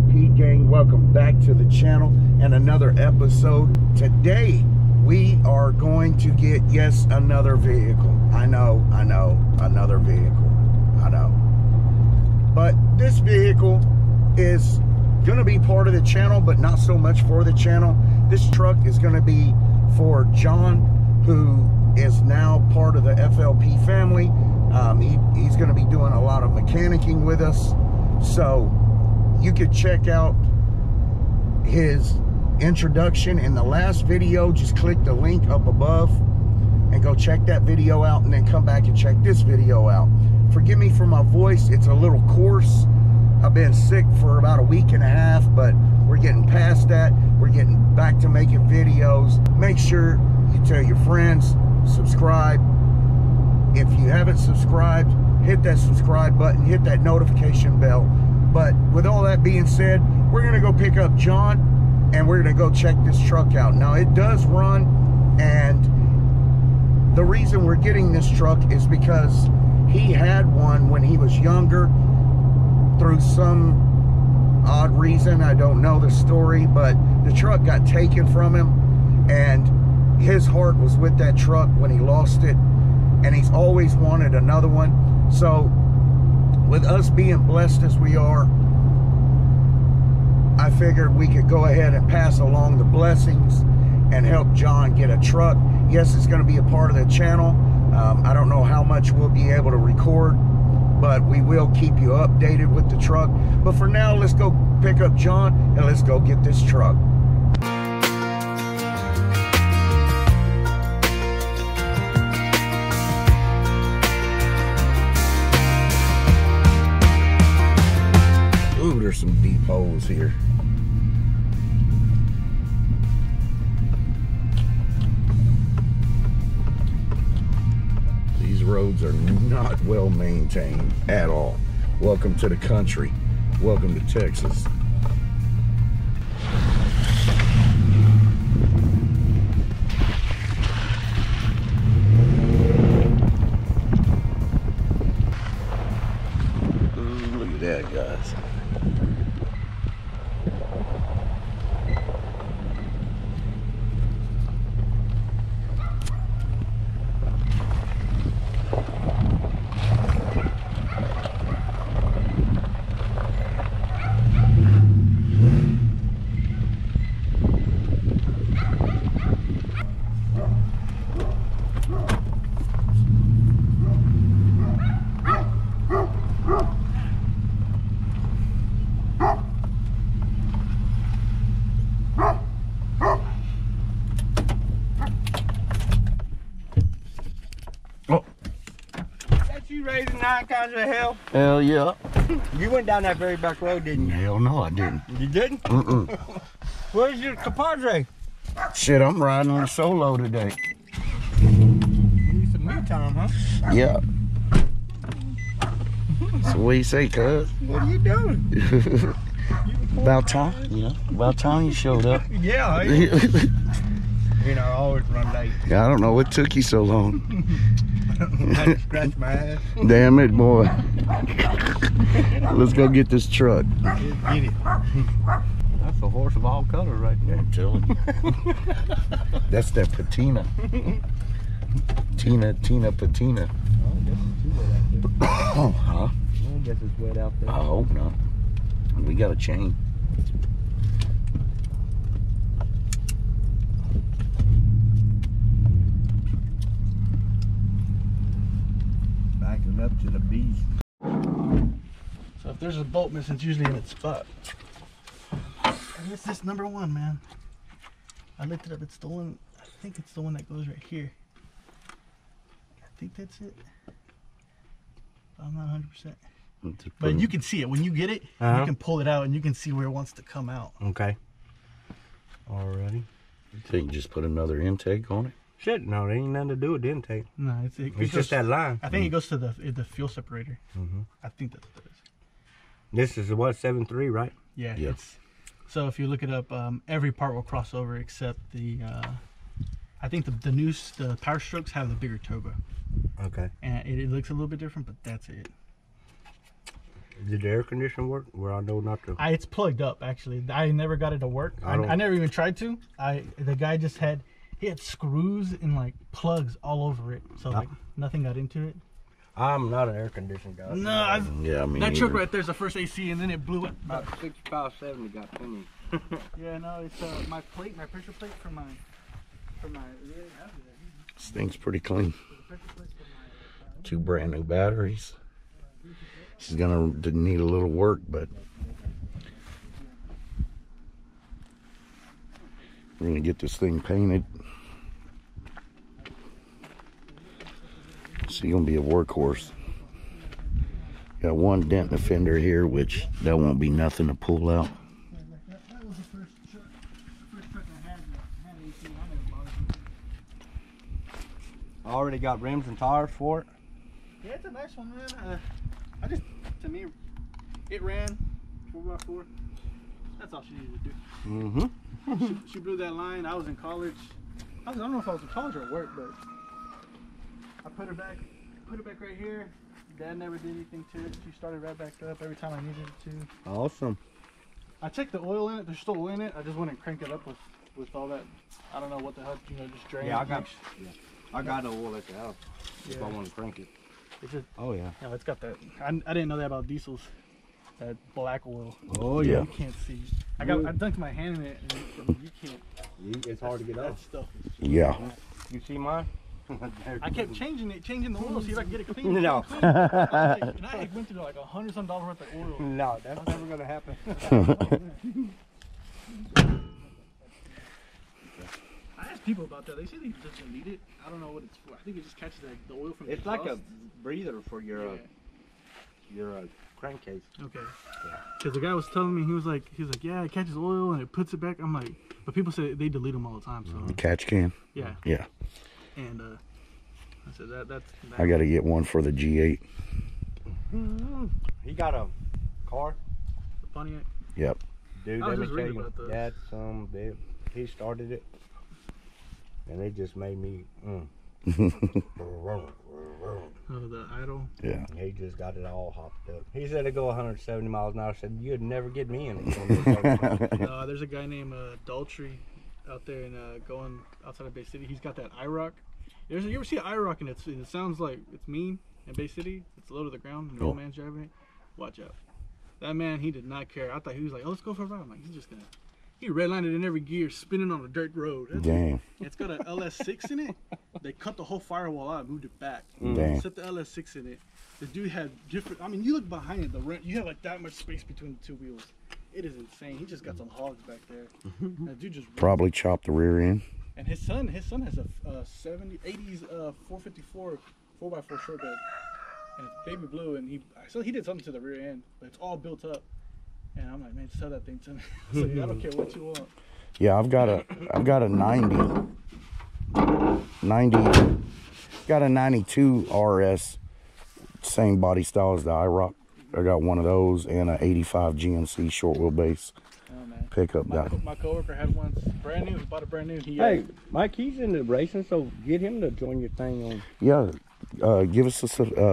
FLP gang, welcome back to the channel and another episode. Today we are going to get another vehicle. I know, another vehicle, I know. But this vehicle is gonna be part of the channel, but not so much for the channel. This truck is gonna be for John, who is now part of the FLP family. He's gonna be doing a lot of mechanicking with us. So you could check out his introduction in the last video. Just click the link up above and go check that video out, and then come back and check this video out. Forgive me for my voice, it's a little coarse. I've been sick for about a week and a half, but we're getting past that. We're getting back to making videos. Make sure you tell your friends, subscribe. If you haven't subscribed, hit that subscribe button, hit that notification bell. But with all that being said, we're gonna go pick up John and we're gonna go check this truck out. Now it does run, and the reason we're getting this truck is because he had one when he was younger. Through some odd reason, I don't know the story, but the truck got taken from him, and his heart was with that truck when he lost it, and he's always wanted another one. So, with us being blessed as we are, I figured we could go ahead and pass along the blessings and help John get a truck. Yes, it's going to be a part of the channel. I don't know how much we'll be able to record, but we will keep you updated with the truck. But for now, let's go pick up John and let's go get this truck. There's some deep holes here. These roads are not well maintained at all. Welcome to the country. Welcome to Texas. Ooh, look at that, guys. Kinds of hell. Hell yeah. You went down that very back road, didn't you? Hell no, I didn't. You didn't? Mm-mm. Where's your compadre? Shit, I'm riding on a solo today. You need some me time, huh? Yeah. So what do you say, cuz? What are you doing? About time. Yeah. About time you showed up. Yeah. You know, I always run late. I don't know what took you so long. I scratched my ass. Damn it, boy. Let's go get this truck. Get it. That's a horse of all colors right there. I'm telling you. That's that patina. Patina. Oh, I guess it's wet out there. Huh? I guess it's wet out there. I hope not. We got a chain. Up to the bees. So if there's a bolt missing, it's usually in its spot. And this is number one, man. I looked it up. It's the one. I think it's the one that goes right here. I think that's it. I'm not 100%. But you can see it when you get it. You can pull it out and you can see where it wants to come out. Okay. Alrighty. So you can just put another intake on it. Shit, no, there ain't nothing to do with the intake. No, it's just that line. I think it goes to the fuel separator. Mm-hmm. I think that's what it is. This is what, 7.3, right? Yeah. Yep. So if you look it up, every part will cross over except the. I think the noose, the power strokes have the bigger turbo. Okay. And it looks a little bit different, but that's it. Did the air conditioner work? Where I know not to. It's plugged up actually. I never got it to work. I never even tried to. The guy just had, he had screws and like plugs all over it, so like nothing got into it. I'm not an air conditioned guy. No, I mean that truck right there's the first AC, and then it blew up. About 6570 got plenty. Yeah, no, it's my plate, my pressure plate for my This thing's pretty clean. Two brand new batteries. This is gonna need a little work, but we're gonna get this thing painted. So you're gonna be a workhorse. Got one dent in the fender here, which that won't be nothing to pull out. I already got rims and tires for it. Yeah, it's a nice one, man. I just, to me, it ran 4x4. That's all she needed to do. Mm-hmm. she blew that line. I was in college. I don't know if I was in college or at work, but I put her back right here. Dad never did anything to it. She started right back up every time I needed it to. Awesome. I checked the oil in it. There's still oil in it. I just wouldn't crank it up with all that. I don't know what the hell, you know, just drain. Yeah, I got the oil at the house if I want to crank it. It's just, oh yeah. Yeah, it's got that. I didn't know that about diesels. That black oil. Oh yeah. You can't see. I dunked my hand in it, and you can't. It's hard to get out. That stuff. Yeah. You see mine? I kept changing the oil, see if I could get it clean. No. And I went through like $100-some worth of oil. No, that's never gonna happen. I asked people about that. They say they just delete it. I don't know what it's for. I think it just catches the oil from. It's like a breather for your crankcase. Okay. Yeah. Because the guy was telling me, he was like, yeah, it catches oil and it puts it back. I'm like, but people say they delete them all the time. So catch can. Yeah. Yeah. And I said that's. I got to get one for the G8. He got a car. The Pontiac. Yep. Dude, let me tell you, that's he started it, and it just made me. The idle. Yeah. He just got it all hopped up. He said it go 170 miles an hour. I said you'd never get me in it. There's a guy named Daltrey out there in going outside of Bay City. He's got that IROC. You ever see an IROC and it sounds like it's mean in Bay City? It's low to the ground and no man's driving it. Watch out. That man, he did not care. I thought he was like, oh, let's go for a ride. I'm like, he's just gonna, he redlined it in every gear, spinning on a dirt road. Damn. It's got an LS6 in it. They cut the whole firewall out and moved it back. Damn. Set the LS6 in it. The dude had different, I mean, you look behind it, you have like that much space between the two wheels. It is insane. He just got some hogs back there. That dude just probably chopped the rear end. And his son has a 80s 454 4x4 short bed, and it's baby blue. And he did something to the rear end, but it's all built up. And I'm like, man, sell that thing to me. So like, I don't care what you want. Yeah, I've got a 90, got a 92 RS, same body style as the IROC. I got one of those and an 85 GMC short wheelbase pickup. My coworker had one brand new. He bought a brand new. Hey, Mike, he's into racing, so get him to join your thing on. Yeah, give us a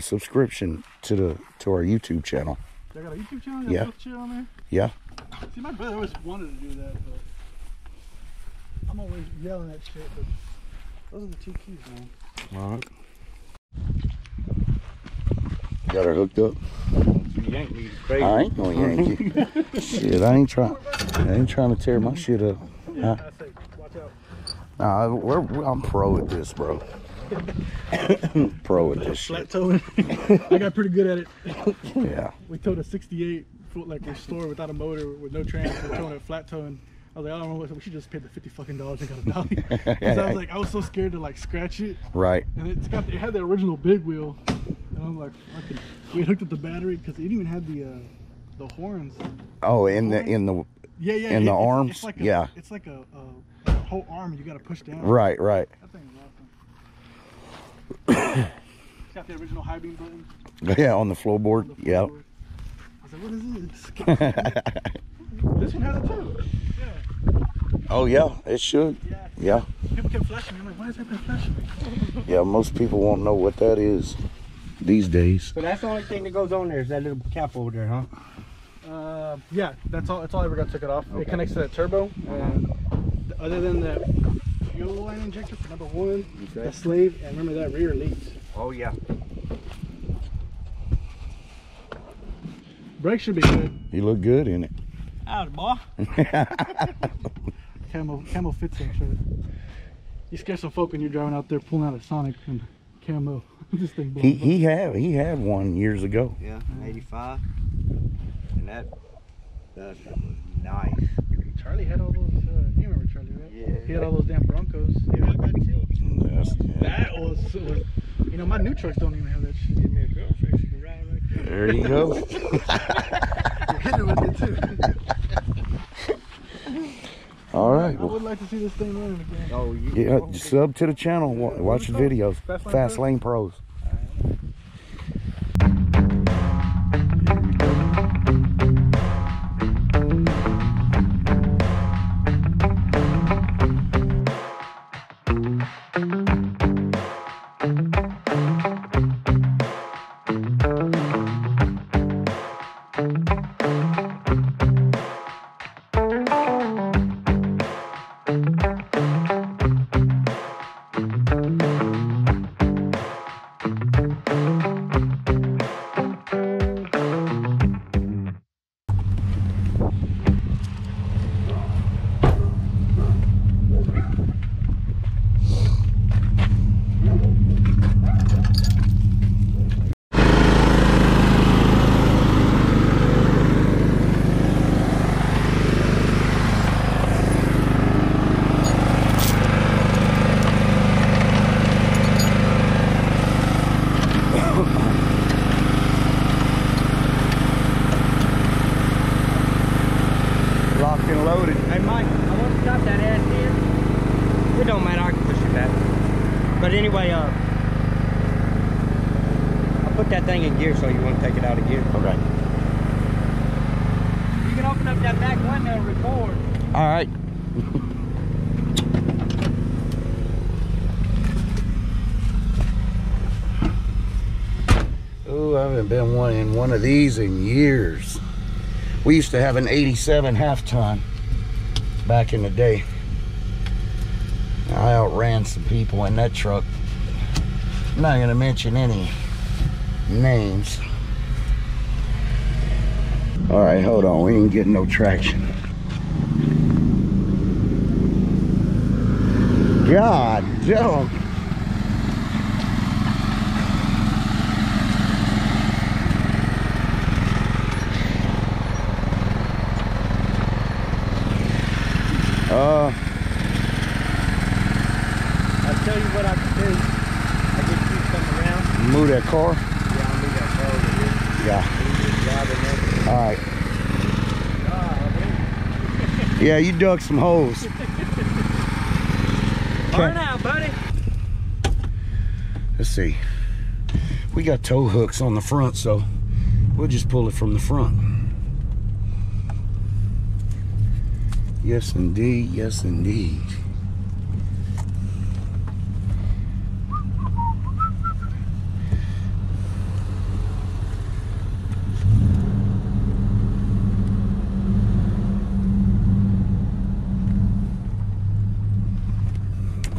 subscription to our YouTube channel. They got a YouTube channel. Got a channel on there? Yeah. See, my brother always wanted to do that, but I'm always yelling at shit. But those are the two keys, man. All right. Got her hooked up. Yank me crazy. I ain't gonna yank you. Shit, I ain't trying to tear my shit up. Yeah, I say, watch out. Nah, I'm pro at this, bro. Pro at this shit. Flat towing. I got pretty good at it. Yeah. We towed a 68 foot like restored without a motor with no trans. We're towing it flat towing. I was like, I don't know what, we should just pay the $50 and got a dolly. Because I was like, I was so scared to like scratch it. Right. And it had the original big wheel. And I'm like, fucking, we hooked up the battery because it even had the horns. Oh, in the arms. It's like a whole arm you gotta push down. Right, right. That thing's awesome. It's got the original high beam button. Yeah, on the floorboard. Yeah. I said, what is this? This one has it too. Yeah. Oh yeah, it should. Yeah. Yeah. People kept flashing me. I'm like, why is that been flashing me? Yeah, most people won't know what that is. these days. So that's the only thing that goes on there is that little cap over there, huh? Yeah, that's all. That's all I ever got. Took it off. Okay. It connects to that turbo. Other than that fuel line injector for number one, okay, that slave, and remember that rear leaks. Oh yeah. Brake should be good. You look good in it. Out, boy. Camo fits that shirt. You scare some folk when you're driving out there pulling out a Sonic and camo. This thing blows. He had one years ago. Yeah, 85. And that was nice. Charlie had all those. You remember Charlie, right? Yeah. He had all those damn Broncos. Yeah, that was. You know, my new trucks don't even have that shit. Give me a girlfriend. She can ride right there. There you go. You're hitting with it too. All right. I would like to see this thing running again. Oh, yeah. Yeah, sub to the channel. Watch the videos. Fast Lane Pros. Been in one of these in years. We used to have an 87 half-ton back in the day. I outran some people in that truck. I'm not gonna mention any names. All right, hold on, we ain't getting no traction. God damn. I'll tell you what I can do. I can keep coming around. Move that car? Yeah, I'll move that car over here. Yeah. All right. Oh, man. Yeah, you dug some holes. Burn out, buddy. Let's see. We got tow hooks on the front, so we'll just pull it from the front. Yes, indeed. Yes, indeed.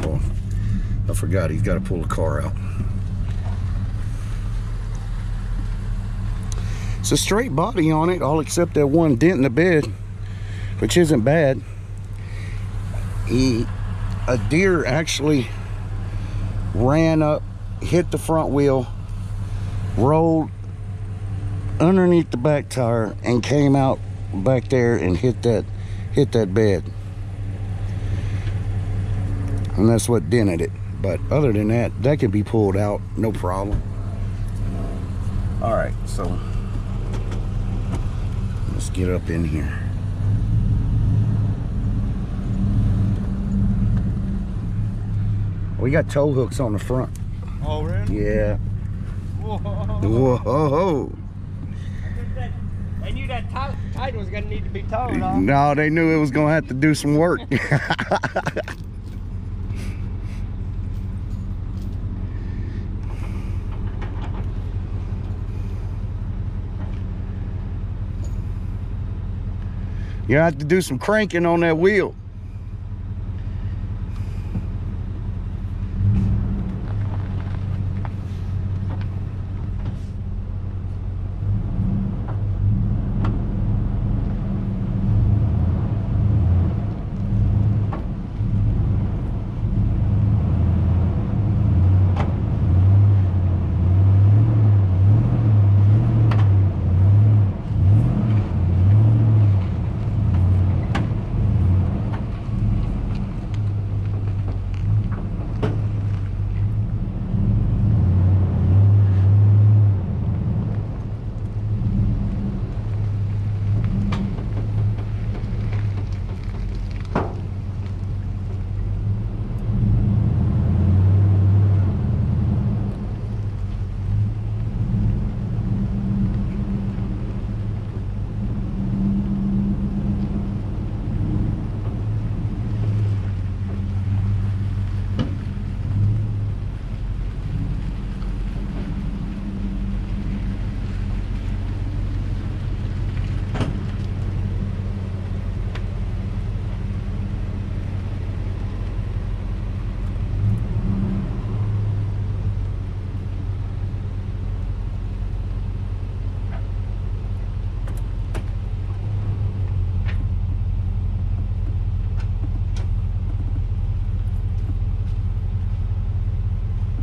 Oh, I forgot he's got to pull the car out. It's a straight body on it, all except that one dent in the bed, which isn't bad. A deer actually ran up, hit the front wheel, rolled underneath the back tire, and came out back there and hit that bed. And that's what dented it. But other than that, that can be pulled out, no problem. All right, so let's get up in here. We got tow hooks on the front. Oh, really? Yeah. Whoa. Whoa. They knew that tide was going to need to be towed, huh? No, they knew it was going to have to do some work. You have to do some cranking on that wheel.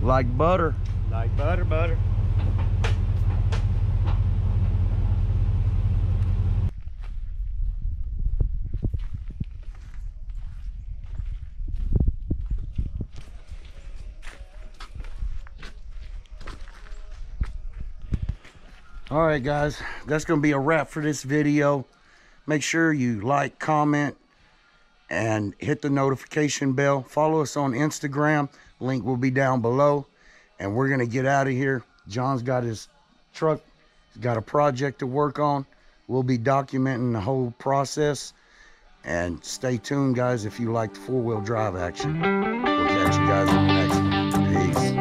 Like butter. Like butter, butter. All right, guys, that's going to be a wrap for this video. Make sure you like, comment, and hit the notification bell. Follow us on Instagram. Link will be down below, and we're gonna get out of here. John's got his truck, he's got a project to work on. We'll be documenting the whole process, and stay tuned, guys, if you like the four-wheel drive action. We'll catch you guys in the next one. Peace.